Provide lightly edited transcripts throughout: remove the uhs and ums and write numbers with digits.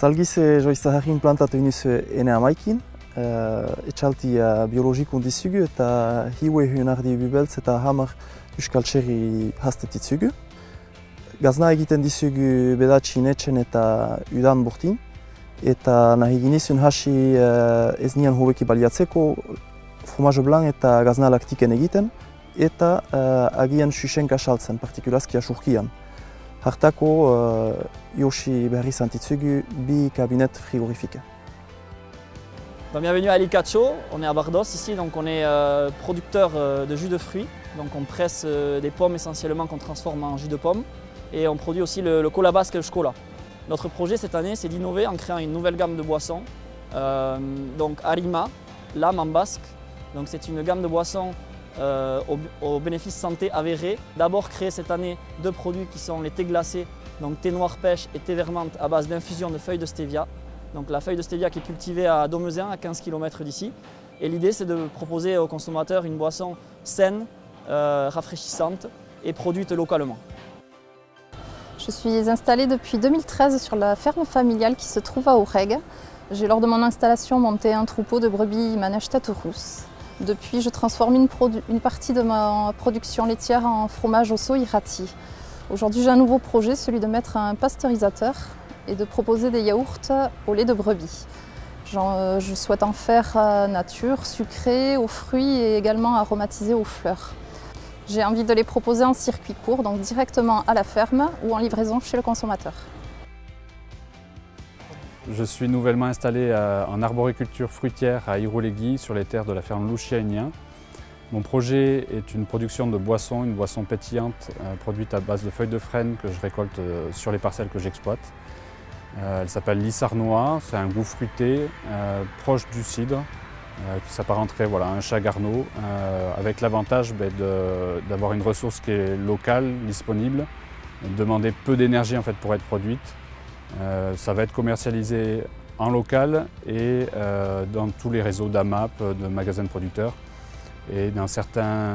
Zalgiz joizahagin plantatu iniz ene amaikin, etxaltia biologikun dizugu eta hiue hunardi bibeltz eta hamar euskal txerri hastetitzugu. Gazna egiten dizugu bedatxin etxen eta udan bortin, eta nahi ginizun hasi ez nian hobeki baliatzeko, fromage blanc eta gazna laktiken egiten, eta agian susenka saltzen, partikulazkia surkian. Hartako Yoshi Beris antitzugu bi kabinet frigorifique. Bienvenue à Alicacho, on est à Bardos ici, donc on est producteur de jus de fruits. Donc on presse des pommes essentiellement qu'on transforme en jus de pomme et on produit aussi le cola basque et le chocolat. Notre projet cette année c'est d'innover en créant une nouvelle gamme de boissons, donc Arima, l'âme en basque. Donc c'est une gamme de boissons aux bénéfices santé avérés. D'abord créer cette année deux produits qui sont les thés glacés, donc thé noir pêche et thé vermente à base d'infusion de feuilles de stevia. Donc la feuille de stevia qui est cultivée à Domusien, à 15 km d'ici. Et l'idée c'est de proposer aux consommateurs une boisson saine, rafraîchissante et produite localement. Je suis installée depuis 2013 sur la ferme familiale qui se trouve à Oureg. J'ai lors de mon installation monté un troupeau de brebis Manestatourous. Depuis, je transforme une partie de ma production laitière en fromage Ossau-Iraty. Aujourd'hui, j'ai un nouveau projet, celui de mettre un pasteurisateur et de proposer des yaourts au lait de brebis. Je souhaite en faire nature, sucré, aux fruits et également aromatisé aux fleurs. J'ai envie de les proposer en circuit court, donc directement à la ferme ou en livraison chez le consommateur. Je suis nouvellement installé en arboriculture fruitière à Iroulégui, sur les terres de la ferme Louchiaignia. Mon projet est une production de boissons, une boisson pétillante produite à base de feuilles de frêne que je récolte sur les parcelles que j'exploite. Elle s'appelle lissarnois, c'est un goût fruité, proche du cidre, qui s'apparenterait voilà, à un chagarno, avec l'avantage d'avoir une ressource qui est locale, disponible, demander peu d'énergie en fait, pour être produite. Ça va être commercialisé en local et dans tous les réseaux d'AMAP, de magasins de producteurs et dans certains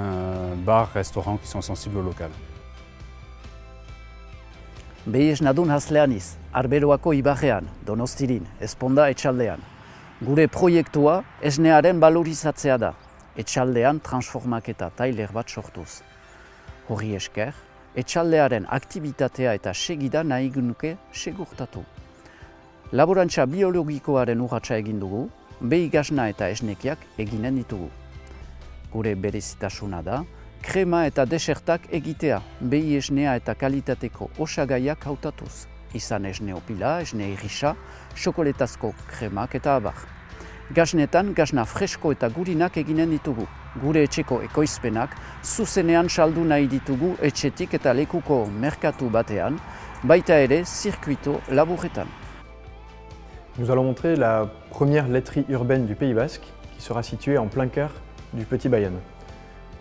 bars, restaurants qui sont sensibles au local. Behiz nadun hasleaniz, arberoako ibajean, donostirin, ezponda etxaldean. Gure proiektua esnearen balorizatzea da, etxaldean transformaketa tailer bat sortuz. Horri esker, etxaldearen aktivitatea eta segida nahi nuke segurtatu. Laborantza biologikoaren urratsa egin dugu, behi gasna eta esnekiak eginen ditugu. Gure berezitasuna da, krema eta desertak egitea, behi esnea eta kalitateko osagaiak hautatuz. Izan esne opila, esne irisa, xokoletazko kremak eta abar. Gasnetan, gasna fresko eta gurinak eginen ditugu. Gure etxeko ekoizpenak zuzenean saldu nahi ditugu etxetik eta lekuko merkatu batean, baita ere zirkuito laburretan. Nous allons montrer la première laiterie urbaine du Pays Basque, qui sera située en plein cœur du Petit Bayonne.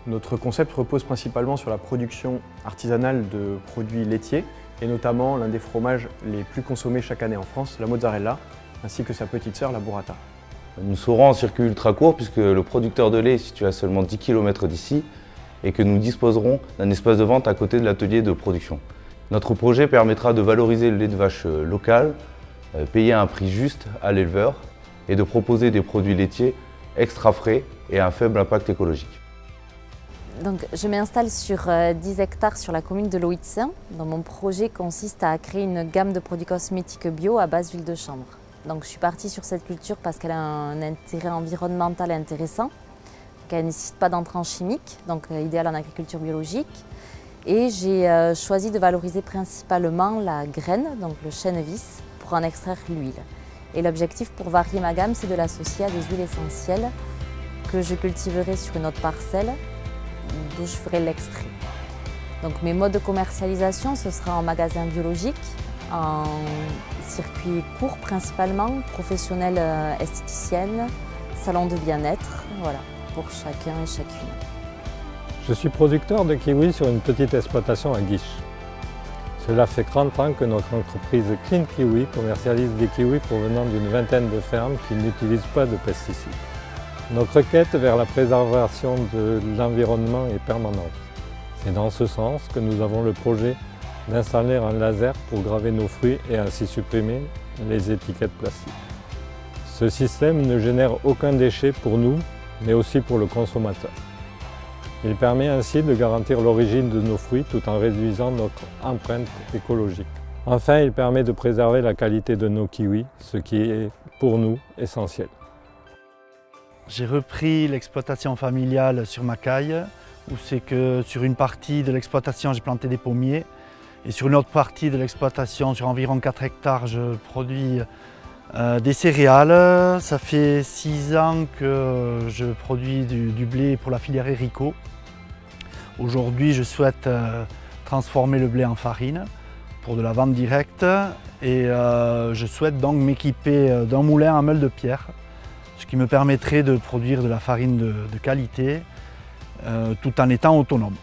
Notre concept repose principalement sur la production artisanale de produits laitiers, et notamment l'un des fromages les plus consommés chaque année en France, la mozzarella, ainsi que sa petite sœur, la burrata. Nous serons en circuit ultra court puisque le producteur de lait est situé à seulement 10 km d'ici et que nous disposerons d'un espace de vente à côté de l'atelier de production. Notre projet permettra de valoriser le lait de vache local, payer un prix juste à l'éleveur et de proposer des produits laitiers extra frais et à un faible impact écologique. Donc, je m'installe sur 10 hectares sur la commune de Loïtsin. Mon projet consiste à créer une gamme de produits cosmétiques bio à base d'huile de chanvre. Donc, je suis partie sur cette culture parce qu'elle a un intérêt environnemental intéressant, qu'elle ne nécessite pas d'entrants chimiques, donc idéal en agriculture biologique. Et j'ai choisi de valoriser principalement la graine, donc le chênevis, pour en extraire l'huile. Et l'objectif pour varier ma gamme, c'est de l'associer à des huiles essentielles que je cultiverai sur une autre parcelle, d'où je ferai l'extrait. Donc mes modes de commercialisation, ce sera en magasin biologique, en circuit court principalement, professionnelle esthéticienne, salon de bien-être, voilà, pour chacun et chacune. Je suis producteur de kiwi sur une petite exploitation à Guiche. Cela fait 30 ans que notre entreprise Clean Kiwi commercialise des kiwis provenant d'une vingtaine de fermes qui n'utilisent pas de pesticides. Notre quête vers la préservation de l'environnement est permanente. C'est dans ce sens que nous avons le projet d'installer un laser pour graver nos fruits et ainsi supprimer les étiquettes plastiques. Ce système ne génère aucun déchet pour nous, mais aussi pour le consommateur. Il permet ainsi de garantir l'origine de nos fruits tout en réduisant notre empreinte écologique. Enfin, il permet de préserver la qualité de nos kiwis, ce qui est pour nous essentiel. J'ai repris l'exploitation familiale sur Macaille, où c'est que sur une partie de l'exploitation j'ai planté des pommiers et sur une autre partie de l'exploitation, sur environ 4 hectares, je produis des céréales. Ça fait 6 ans que je produis du blé pour la filière Hartako. Aujourd'hui, je souhaite transformer le blé en farine pour de la vente directe et je souhaite donc m'équiper d'un moulin à meule de pierre, ce qui me permettrait de produire de la farine de qualité tout en étant autonome.